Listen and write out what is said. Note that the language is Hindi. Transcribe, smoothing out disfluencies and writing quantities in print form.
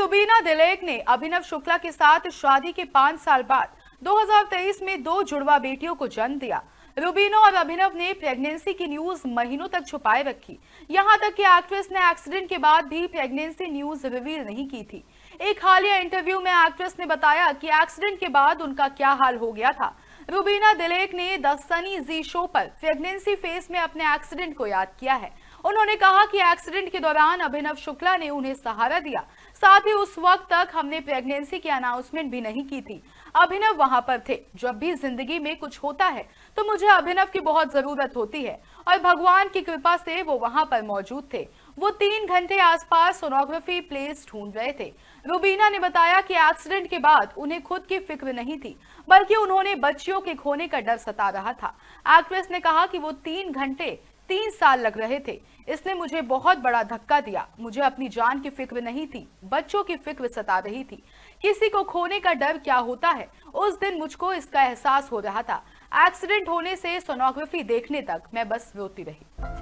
रुबीना दिलैक ने अभिनव शुक्ला के साथ शादी के 5 साल बाद 2023 में 2 जुड़वा बेटियों को जन्म दिया। रुबीना और अभिनव ने प्रेगनेंसी की न्यूज महीनों तक छुपाए रखी, यहां तक कि एक्ट्रेस ने एक्सीडेंट के बाद भी प्रेगनेंसी न्यूज रिवील नहीं की थी। एक हालिया इंटरव्यू में एक्ट्रेस ने बताया कि एक्सीडेंट के बाद उनका क्या हाल हो गया था। रुबीना दिलैक ने दसनी जी शो पर प्रेगनेंसी फेज में अपने एक्सीडेंट को याद किया है। उन्होंने कहा कि एक्सीडेंट के दौरान अभिनव शुक्ला ने उन्हें सहारा दिया, साथ ही उस वक्त तक हमने प्रेगनेंसी की अनाउंसमेंट भी नहीं की थी। अभिनव वहां पर थे। जब भी जिंदगी में कुछ होता है तो मुझे अभिनव की बहुत जरूरत होती है और भगवान की कृपा से वो वहां पर मौजूद थे। वो 3 घंटे आसपास सोनोग्राफी प्लेस ढूंढ रहे थे। रुबीना ने बताया कि एक्सीडेंट के बाद उन्हें खुद की फिक्र नहीं थी, बल्कि उन्होंने बच्चियों के खोने का डर सता रहा था। एक्ट्रेस ने कहा कि वो 3 घंटे 3 साल लग रहे थे, इसने मुझे बहुत बड़ा धक्का दिया। मुझे अपनी जान की फिक्र नहीं थी, बच्चों की फिक्र सता रही थी। किसी को खोने का डर क्या होता है, उस दिन मुझको इसका एहसास हो रहा था। एक्सीडेंट होने से सोनोग्राफी देखने तक मैं बस रोती रही।